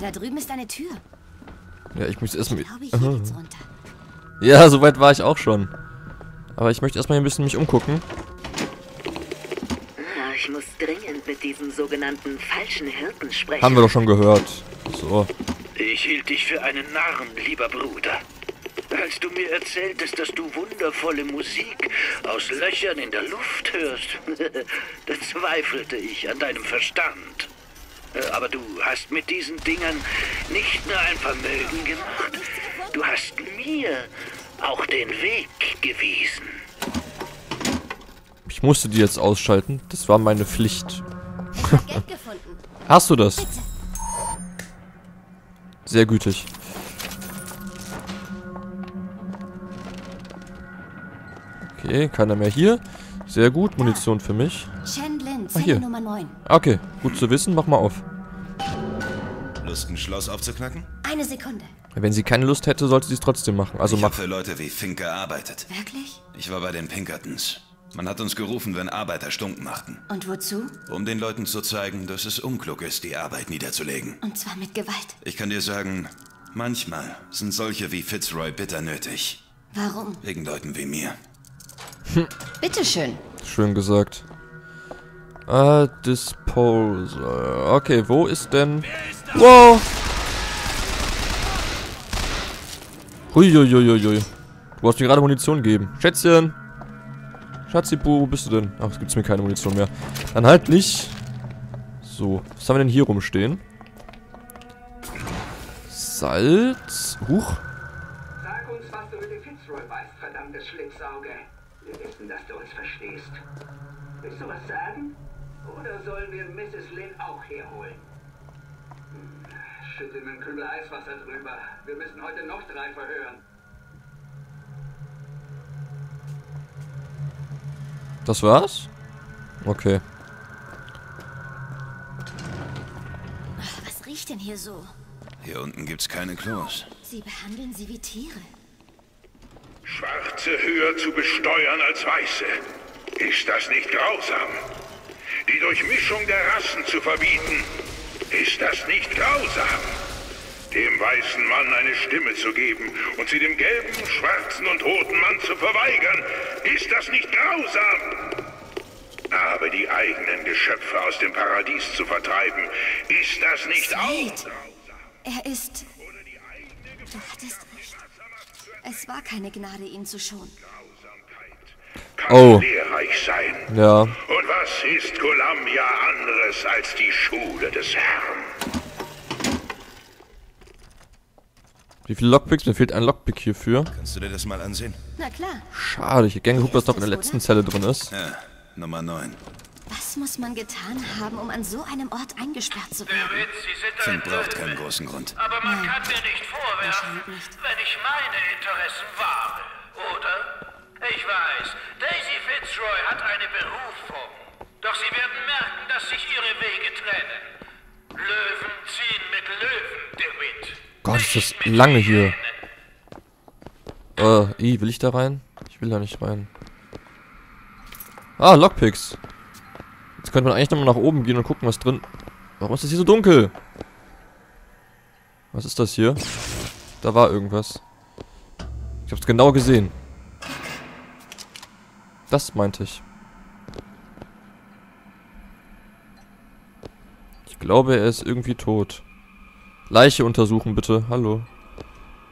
da drüben ist eine Tür. Ja, ich muss erstmal... Ich glaube, hier geht's runter. Ja, soweit war ich auch schon. Aber ich möchte erstmal hier ein bisschen mich umgucken. Ich muss dringend mit diesem sogenannten falschen Hirten sprechen. Haben wir doch schon gehört. So. Ich hielt dich für einen Narren, lieber Bruder. Als du mir erzähltest, dass du wundervolle Musik aus Löchern in der Luft hörst, da zweifelte ich an deinem Verstand. Aber du hast mit diesen Dingern nicht nur ein Vermögen gemacht, du hast mir auch den Weg gewiesen. Ich musste die jetzt ausschalten, das war meine Pflicht. Ich hab Geld gefunden. Hast du das? Bitte. Sehr gütig. Okay, keiner mehr hier. Sehr gut, Munition für mich. Chen Lin, Zelle Nummer 9. Okay, gut zu wissen, mach mal auf. Lust, ein Schloss aufzuknacken? Eine Sekunde. Wenn sie keine Lust hätte, sollte sie es trotzdem machen. Also mach. Ich habe für Leute wie Fink gearbeitet. Wirklich? Ich war bei den Pinkertons. Man hat uns gerufen, wenn Arbeiter Stunk machten. Und wozu? Um den Leuten zu zeigen, dass es unklug ist, die Arbeit niederzulegen. Und zwar mit Gewalt. Ich kann dir sagen, manchmal sind solche wie Fitzroy bitter nötig. Warum? Wegen Leuten wie mir. Bitteschön. Schön gesagt. Disposal. Okay, wo ist denn... Wow! Huiuiuiui. Du hast mir gerade Munition gegeben. Schätzchen! Schatzibu, wo bist du denn? Ach, es gibt mir keine Munition mehr. Dann halt nicht. So, was haben wir denn hier rumstehen? Salz. Huch. Sag uns, was du mit dem Fitzroy weißt, verdammtes Schlicksauge. Wir wissen, dass du uns verstehst. Willst du was sagen? Oder sollen wir Mrs. Lin auch herholen? Schüttel mit dem Kübel Eiswasser drüber. Wir müssen heute noch 3 verhören. Das war's? Okay. Was riecht denn hier so? Hier unten gibt's keine Klos. Sie behandeln sie wie Tiere. Schwarze höher zu besteuern als Weiße. Ist das nicht grausam? Die Durchmischung der Rassen zu verbieten. Ist das nicht grausam? Dem weißen Mann eine Stimme zu geben und sie dem gelben, schwarzen und roten Mann zu verweigern. Ist das nicht grausam? Aber die eigenen Geschöpfe aus dem Paradies zu vertreiben. Ist das nicht auch grausam? Er ist... Du hattest recht. Es war keine Gnade, ihn zu schonen. Kann lehrreich sein. Ja. Und was ist Columbia anderes als die Schule des Herrn? Wie viele Lockpicks? Mir fehlt ein Lockpick hierfür. Kannst du dir das mal ansehen? Na klar. Schade, ich hätte gerne geguckt, was noch in der letzten Zelle drin ist. Ja, Nummer 9. Was muss man getan haben, um an so einem Ort eingesperrt zu werden? Der Witz, Sie sind braucht keinen großen Grund. Aber man kann mir nicht vorwerfen, wenn ich meine Interessen wahre, oder? Ich weiß, Daisy Fitzroy hat eine Berufung. Doch sie werden merken, dass sich ihre Wege trennen. Löwen ziehen mit Löwen, DeWitt. Gott, ist das lange hier. Will ich da rein? Ich will da nicht rein. Ah, Lockpicks. Jetzt könnte man eigentlich nochmal nach oben gehen und gucken, was drin... Warum ist das hier so dunkel? Was ist das hier? Da war irgendwas. Ich hab's genau gesehen. Das meinte ich. Ich glaube, er ist irgendwie tot. Leiche untersuchen, bitte. Hallo.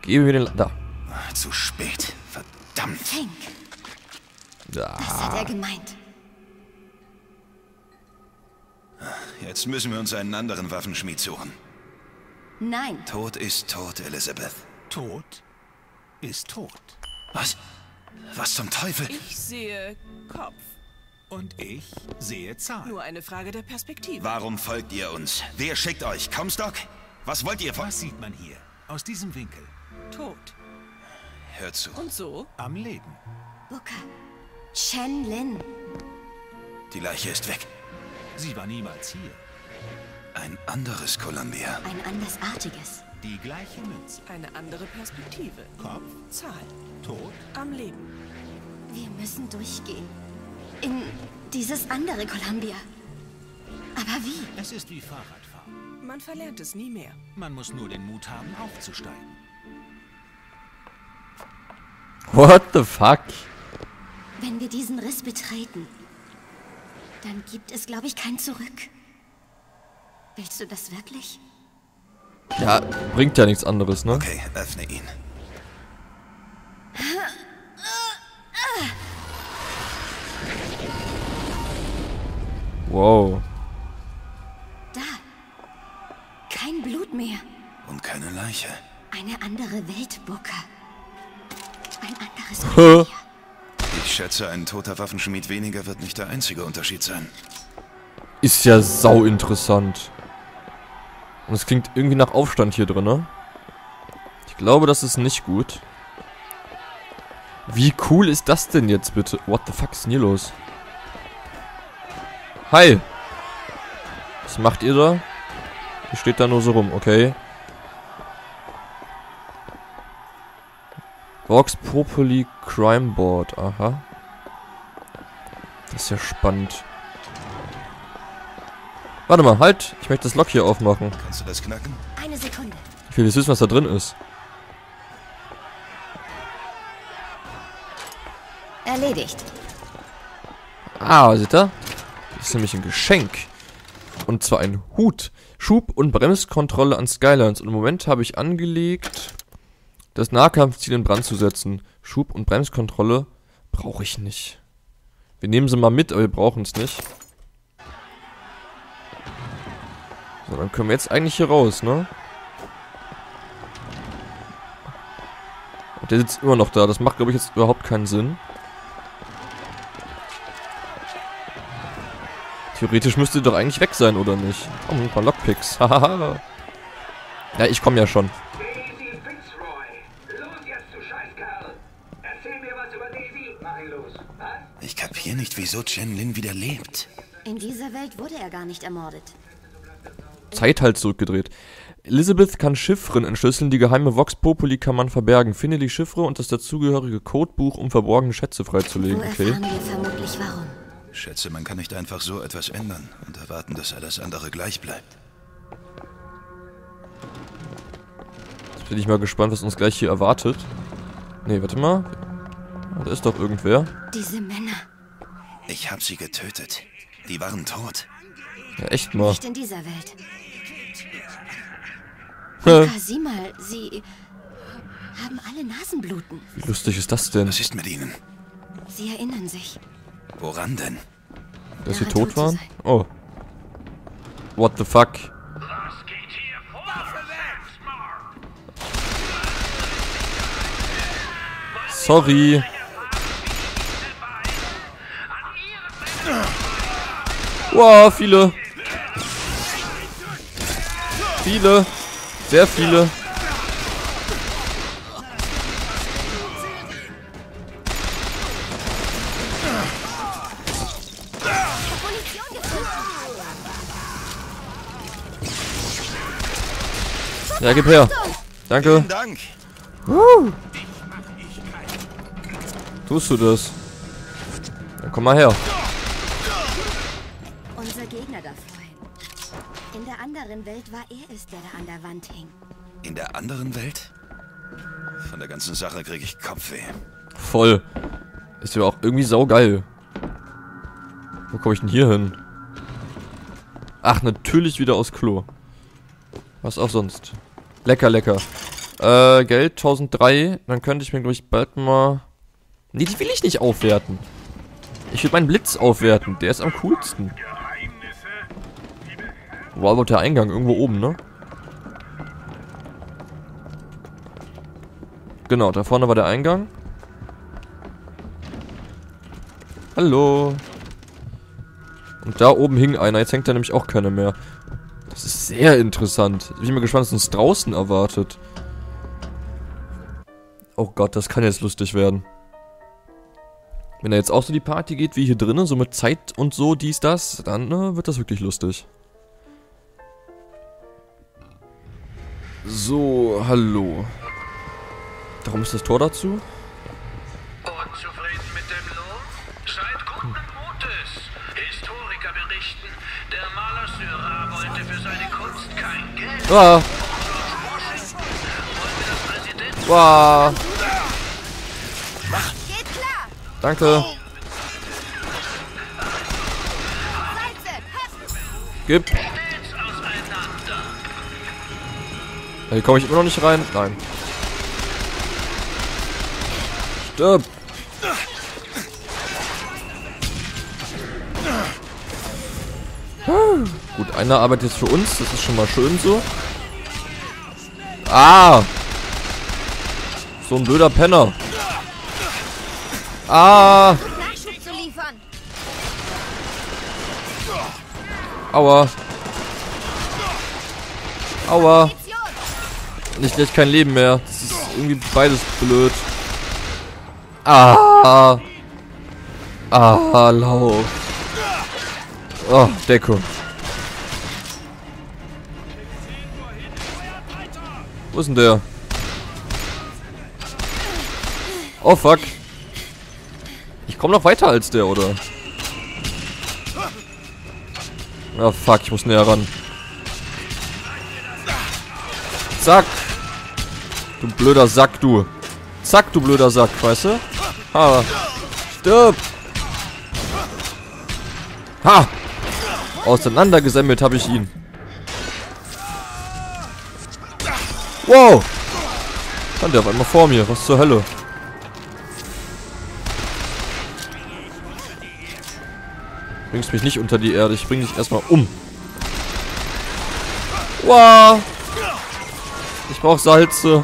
Gebe mir den... Da. Ach, zu spät. Verdammt. Fink. Da. Das hat er gemeint. Jetzt müssen wir uns einen anderen Waffenschmied suchen. Nein. Tod ist tot, Elizabeth. Tod ist tot. Was? Was zum Teufel? Ich sehe Kopf. Und ich sehe Zahn. Nur eine Frage der Perspektive. Warum folgt ihr uns? Wer schickt euch? Comstock? Was wollt ihr von... Was sieht man hier? Aus diesem Winkel. Tot. Hört zu. Und so? Am Leben. Booker. Chen Lin. Die Leiche ist weg. Sie war niemals hier. Ein anderes Columbia. Ein andersartiges. Die gleiche Münze. Eine andere Perspektive. Kopf. Zahl. Tod. Am Leben. Wir müssen durchgehen. In dieses andere Columbia. Aber wie? Es ist wie Fahrradfahren. Man verlernt es nie mehr. Man muss nur den Mut haben, aufzusteigen. What the fuck? Wenn wir diesen Riss betreten, dann gibt es, glaube ich, kein Zurück. Willst du das wirklich? Ja, bringt ja nichts anderes, ne? Okay, öffne ihn. Wow. Da. Kein Blut mehr. Und keine Leiche. Eine andere Welt, Booker. Ein anderes Leben. Ich schätze, ein toter Waffenschmied weniger wird nicht der einzige Unterschied sein. Ist ja sau interessant. Und es klingt irgendwie nach Aufstand hier drin, ne? Ich glaube, das ist nicht gut. Wie cool ist das denn jetzt bitte? What the fuck ist denn hier los? Hi! Was macht ihr da? Ihr steht da nur so rum, okay. Vox Populi Crime Board, aha. Das ist ja spannend. Warte mal, halt! Ich möchte das Lock hier aufmachen. Kannst du das knacken? Eine Sekunde. Ich will jetzt wissen, was da drin ist. Erledigt. Ah, seht ihr? Das ist nämlich ein Geschenk. Und zwar ein Hut. Schub- und Bremskontrolle an Skylines. Und im Moment habe ich angelegt, das Nahkampfziel in Brand zu setzen. Schub- und Bremskontrolle brauche ich nicht. Wir nehmen sie mal mit, aber wir brauchen es nicht. So, dann können wir jetzt eigentlich hier raus, ne? Und der sitzt immer noch da. Das macht, glaube ich, jetzt überhaupt keinen Sinn. Theoretisch müsste doch eigentlich weg sein, oder nicht? Oh, ein paar Lockpicks. Hahaha. Ja, ich komme ja schon. Daisy Fitzroy. Los jetzt, du Scheißkerl. Erzähl mir was über Daisy. Mach ihn los. Was? Ich kapier nicht, wieso Chen Lin wieder lebt. In dieser Welt wurde er gar nicht ermordet. Zeit halt zurückgedreht. Elizabeth kann Chiffren entschlüsseln. Die geheime Vox Populi kann man verbergen. Finde die Chiffre und das dazugehörige Codebuch, um verborgene Schätze freizulegen. Wo erfahren wir vermutlich warum. Schätze, man kann nicht einfach so etwas ändern und erwarten, dass alles andere gleich bleibt. Jetzt bin ich mal gespannt, was uns gleich hier erwartet. Nee, warte mal. Da ist doch irgendwer. Diese Männer. Ich hab sie getötet. Die waren tot. Ja, echt mal. Nicht in dieser Welt. Sieh mal, sie haben alle Nasenbluten. Wie lustig ist das denn? Was ist mit ihnen? Sie erinnern sich. Woran denn? Dass sie tot waren? Oh. What the fuck? Sorry. Wow, viele. Viele. Sehr viele. Ja, gib her. Danke. Vielen Dank. Tust du das? Dann komm mal her. Unser Gegner da vorhin. In der anderen Welt war er es, der da an der Wand hing. In der anderen Welt? Von der ganzen Sache kriege ich Kopfweh. Voll. Ist ja auch irgendwie saugeil. Wo komme ich denn hier hin? Ach, natürlich wieder aus Klo. Was auch sonst. Lecker, lecker. Geld, 1003. Dann könnte ich mir, glaube ich, bald mal... Nee, die will ich nicht aufwerten. Ich will meinen Blitz aufwerten. Der ist am coolsten. Wow, wird der Eingang irgendwo oben, ne? Genau, da vorne war der Eingang. Hallo. Und da oben hing einer. Jetzt hängt da nämlich auch keiner mehr. Das ist sehr interessant. Ich bin mal gespannt, was uns draußen erwartet. Oh Gott, das kann jetzt lustig werden. Wenn da jetzt auch so die Party geht, wie hier drinnen, so mit Zeit und so, dies, das, dann wird das wirklich lustig. So, hallo. Darum ist das Tor dazu. Unzufrieden mit dem Lohn? Seid guten Mutes. Historiker berichten, der Maler Syrah wollte für seine Kunst kein Wow. Wow. Danke. Gib. Hier komme ich immer noch nicht rein. Nein. Stirb. Gut, einer arbeitet jetzt für uns. Das ist schon mal schön so. Ah. So ein blöder Penner. Ah. Aua. Aua. Nicht gleich kein Leben mehr. Das ist irgendwie beides blöd. Ah. Ah, lauf. Oh, Deckung. Wo ist denn der? Oh, fuck. Ich komme noch weiter als der, oder? Oh, fuck, ich muss näher ran. Zack. Du blöder Sack, du. Zack, du blöder Sack, weißt du? Ha. Stirb. Ha. Auseinandergesammelt habe ich ihn. Wow. Stand der auf einmal vor mir. Was zur Hölle? Bringst mich nicht unter die Erde. Ich bring dich erstmal um. Wow. Ich brauche Salze.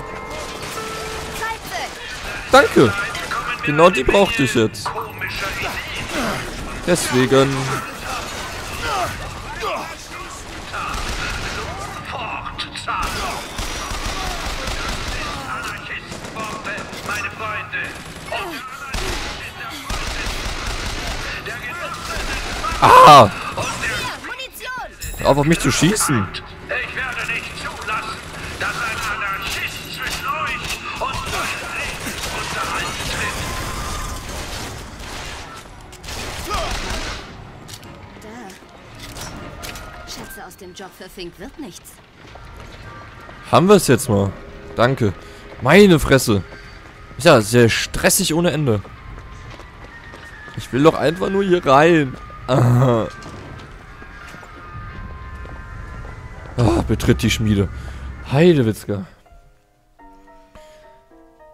Danke. Genau die brauchte ich jetzt. Deswegen. Ah! Hör auf mich zu schießen. Ich werde nicht zulassen, dass ein Anarchist zwischen euch und tritt. Schätze, aus dem Job für Fink wird nichts. Haben wir es jetzt mal. Danke. Meine Fresse. Ist ja sehr stressig ohne Ende. Ich will doch einfach nur hier rein. Ah, betritt die Schmiede. Heidewitzka.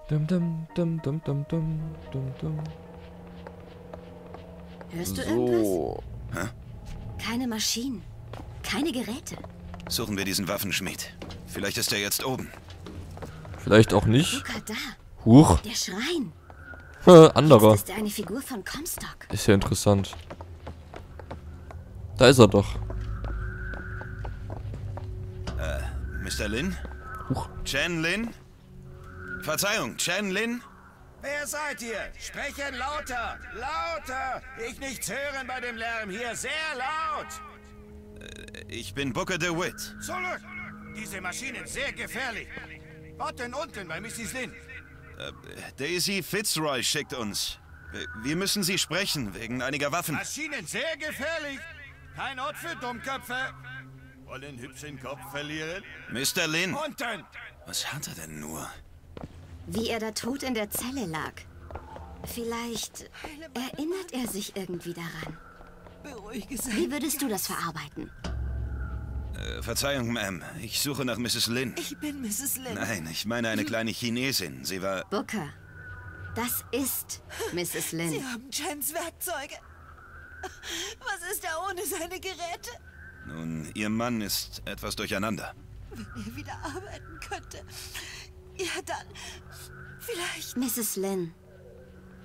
Hörst du irgendwas? Hä? Keine Maschinen. Keine Geräte. Suchen wir diesen Waffenschmied. Vielleicht ist er jetzt oben. Vielleicht auch nicht. Huch. Der Schrein. Anderer. Das ist eine Figur von Comstock. Ist ja interessant. Da ist er doch. Mr. Lin? Huch. Chen Lin? Verzeihung, Chen Lin? Wer seid ihr? Sprechen lauter! Lauter! Ich nichts hören bei dem Lärm hier, sehr laut! Ich bin Booker DeWitt. Zurück! Diese Maschinen sehr gefährlich. Dort unten bei Mrs. Lin. Daisy Fitzroy schickt uns. Wir müssen sie sprechen, wegen einiger Waffen. Maschinen sehr gefährlich! Kein Ort für Dummköpfe. Wollen hübschen Kopf verlieren? Mr. Lin. Unten. Was hat er denn nur? Wie er da tot in der Zelle lag. Vielleicht erinnert er sich irgendwie daran. Wie würdest du das verarbeiten? Verzeihung, Ma'am. Ich suche nach Mrs. Lin. Ich bin Mrs. Lin. Nein, ich meine eine kleine Chinesin. Sie war... Booker. Das ist Mrs. Lin. Sie haben Chens Werkzeuge. Was ist da ohne seine Geräte? Nun, ihr Mann ist etwas durcheinander. Wenn er wieder arbeiten könnte. Ja, dann. Vielleicht. Mrs. Lin,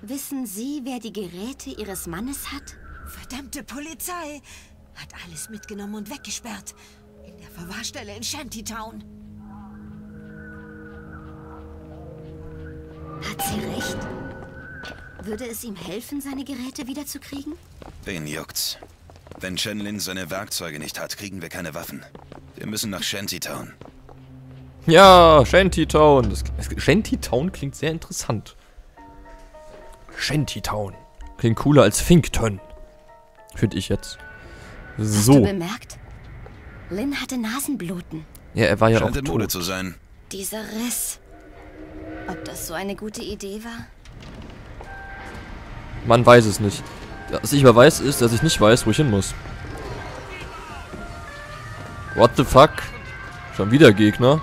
wissen Sie, wer die Geräte Ihres Mannes hat? Verdammte Polizei. Hat alles mitgenommen und weggesperrt. In der Verwahrstelle in Shantytown. Hat sie recht? Würde es ihm helfen, seine Geräte wiederzukriegen? Wen juckt's? Wenn Chen Lin seine Werkzeuge nicht hat, kriegen wir keine Waffen. Wir müssen nach Shantytown. Ja, Shantytown. Shantytown klingt sehr interessant. Shantytown. Klingt cooler als Finkton. Finde ich jetzt. So. Hast du bemerkt? Lin hatte Nasenbluten. Ja, er war ja auch tot. Scheint in Mode zu sein. Dieser Riss. Ob das so eine gute Idee war? Man weiß es nicht. Was ich aber weiß, ist, dass ich nicht weiß, wo ich hin muss. What the fuck? Schon wieder Gegner?